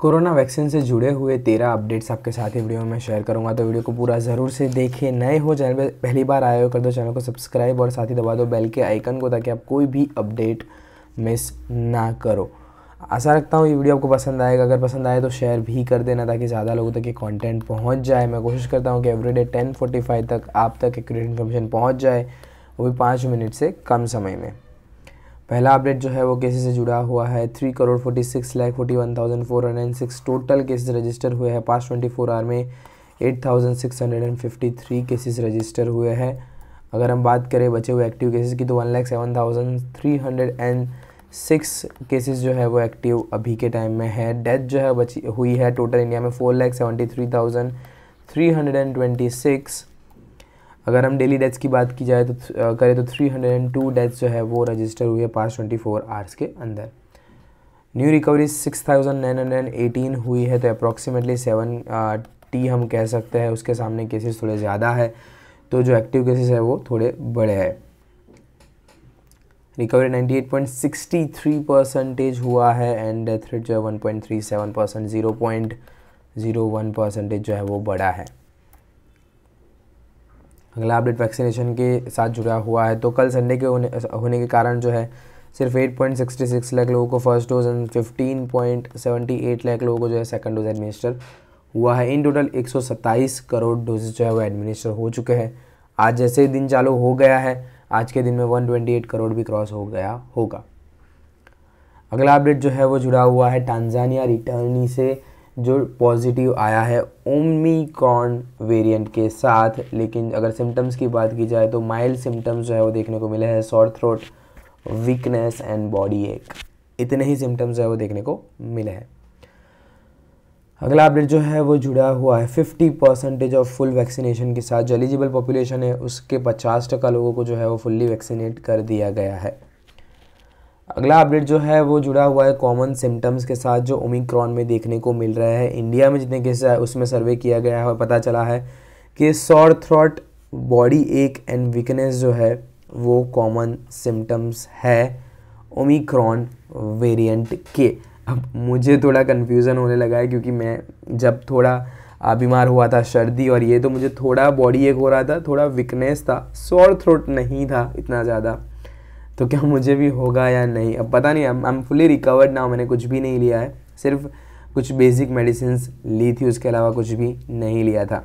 Corona vaccine से जुड़े हुए 13 अपडेट्स आपके साथ ही वीडियो में शेयर करूंगा, तो वीडियो को पूरा ज़रूर से देखिए। नए हो चैनल पर पहली बार आए हो कर दो चैनल को सब्सक्राइब और साथ ही दबा दो बेल के आइकन को, ताकि आप कोई भी अपडेट मिस ना करो। आशा रखता हूँ ये वीडियो आपको पसंद आएगा। अगर पसंद आए तो शेयर भी कर देना ताकि ज़्यादा लोगों तक ये कंटेंट पहुँच जाए। मैं कोशिश करता हूँ कि एवरीडे 10:45 तक आप तक एक्यूरेट इन्फॉर्मेशन पहुँच जाए, वो भी 5 मिनट से कम समय में। पहला अपडेट जो है वो केसेस से जुड़ा हुआ है। 3,46,41,406 टोटल केसेस रजिस्टर हुए हैं। पास्ट 24 आवर में 8,653 केसेस रजिस्टर हुए हैं। अगर हम बात करें बचे हुए एक्टिव केसेस की तो 1,07,306 केसेस जो है वो एक्टिव अभी के टाइम में है। डेथ जो है बची हुई है टोटल इंडिया में 4,73,326। अगर हम डेली डेथ्स की बात की जाए तो 302 डेथ्स जो है वो रजिस्टर हुई है पास्ट 24 आवर्स के अंदर। न्यू रिकवरी 6,918 हुई है, तो अप्रॉक्सीमेटली 7T हम कह सकते हैं। उसके सामने केसेस थोड़े ज़्यादा है, तो जो एक्टिव केसेस है वो थोड़े बड़े हैं। रिकवरी 98.63% हुआ है एंड डेथ रेट जो है 1.37%, 0.01% जो है वो बड़ा है। अगला अपडेट वैक्सीनेशन के साथ जुड़ा हुआ है। तो कल संडे के होने के कारण जो है सिर्फ 8.66 लाख लोगों को फर्स्ट डोज एंड 15.78 लाख लोगों को जो है सेकंड डोज एडमिनिस्टर हुआ है। इन टोटल 127 करोड़ डोजेज जो है वो एडमिनिस्टर हो चुके हैं। आज जैसे दिन चालू हो गया है, आज के दिन में 128 करोड़ भी क्रॉस हो गया होगा। अगला अपडेट जो है वो जुड़ा हुआ है टांजानिया रिटर्नी से, जो पॉजिटिव आया है ओमिक्रॉन वेरिएंट के साथ। लेकिन अगर सिम्टम्स की बात की जाए तो माइल्ड सिम्टम्स जो है वो देखने को मिले हैं, sore throat, weakness and body ache, इतने ही सिम्टम्स जो है वो देखने को मिले हैं। अगला अपडेट जो है वो जुड़ा हुआ है 50% ऑफ फुल वैक्सीनेशन के साथ। जो एलिजिबल पॉपुलेशन है उसके 50% लोगों को जो है वो फुल्ली वैक्सीनेट कर दिया गया है। अगला अपडेट जो है वो जुड़ा हुआ है कॉमन सिम्टम्स के साथ जो ओमिक्रॉन में देखने को मिल रहा है। इंडिया में जितने केसेस है उसमें सर्वे किया गया है और पता चला है कि sore throat, body ache and weakness जो है वो कॉमन सिम्टम्स है ओमिक्रॉन वेरिएंट के। अब मुझे थोड़ा कन्फ्यूज़न होने लगा है, क्योंकि मैं जब थोड़ा बीमार हुआ था सर्दी और ये, तो मुझे थोड़ा बॉडी एक हो रहा था, थोड़ा वीकनेस था, सॉर थ्रोट नहीं था इतना ज़्यादा। तो क्या मुझे भी होगा या नहीं अब पता नहीं। I am fully recovered now, मैंने कुछ भी नहीं लिया है, सिर्फ कुछ बेसिक मेडिसिन्स ली थी, उसके अलावा कुछ भी नहीं लिया था।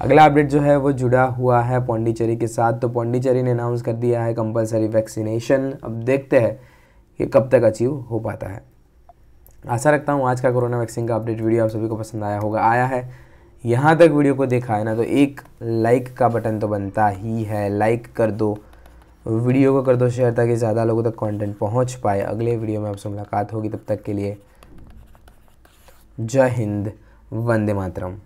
अगला अपडेट जो है वो जुड़ा हुआ है पौंडीचेरी के साथ। तो पौंडीचेरी ने अनाउंस कर दिया है कंपलसरी वैक्सीनेशन। अब देखते हैं कि कब तक अचीव हो पाता है। आशा रखता हूँ आज का कोरोना वैक्सीन का अपडेट वीडियो आप सभी को पसंद आया होगा। आया है यहाँ तक वीडियो को देखा है ना, तो एक लाइक का बटन तो बनता ही है, लाइक कर दो, वीडियो को कर दो शेयर ताकि ज़्यादा लोगों तक कंटेंट पहुंच पाए। अगले वीडियो में आपसे मुलाकात होगी, तब तक के लिए जय हिंद, वंदे मातरम।